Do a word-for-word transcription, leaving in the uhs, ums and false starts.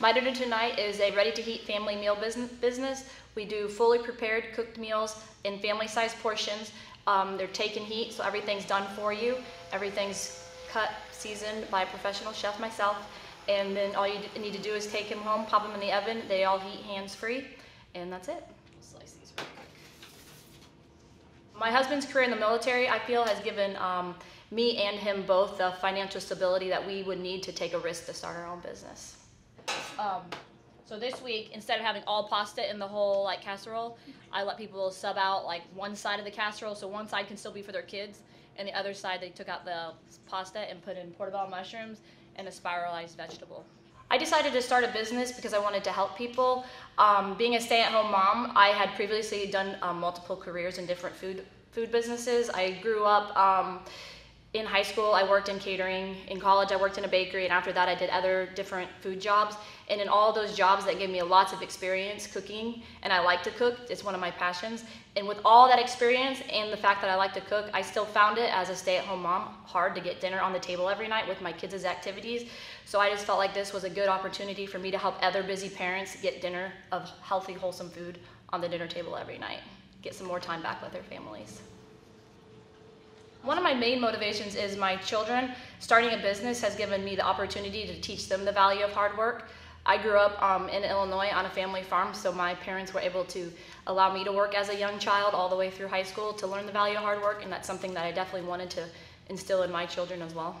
My dinner tonight is a ready-to-heat family meal business. We do fully prepared cooked meals in family-sized portions. Um, they're taken heat, so everything's done for you. Everything's cut, seasoned by a professional chef, myself. And then all you need to do is take them home, pop them in the oven. They all heat hands-free, and that's it. Slice these real quick. My husband's career in the military, I feel, has given um, me and him both the financial stability that we would need to take a risk to start our own business. Um, so this week, instead of having all pasta in the whole like casserole, I let people sub out like one side of the casserole, so one side can still be for their kids, and the other side they took out the pasta and put in portobello mushrooms and a spiralized vegetable. I decided to start a business because I wanted to help people. Um, being a stay-at-home mom, I had previously done um, multiple careers in different food food businesses. I grew up. Um, In high school, I worked in catering. In college, I worked in a bakery, and after that, I did other different food jobs. And in all those jobs, that gave me lots of experience cooking, and I like to cook. It's one of my passions. And with all that experience and the fact that I like to cook, I still found it, as a stay-at-home mom, hard to get dinner on the table every night with my kids' activities. So I just felt like this was a good opportunity for me to help other busy parents get dinner of healthy, wholesome food on the dinner table every night, get some more time back with their families. One of my main motivations is my children. Starting a business has given me the opportunity to teach them the value of hard work. I grew up um, in Illinois on a family farm, so my parents were able to allow me to work as a young child all the way through high school to learn the value of hard work, and that's something that I definitely wanted to instill in my children as well.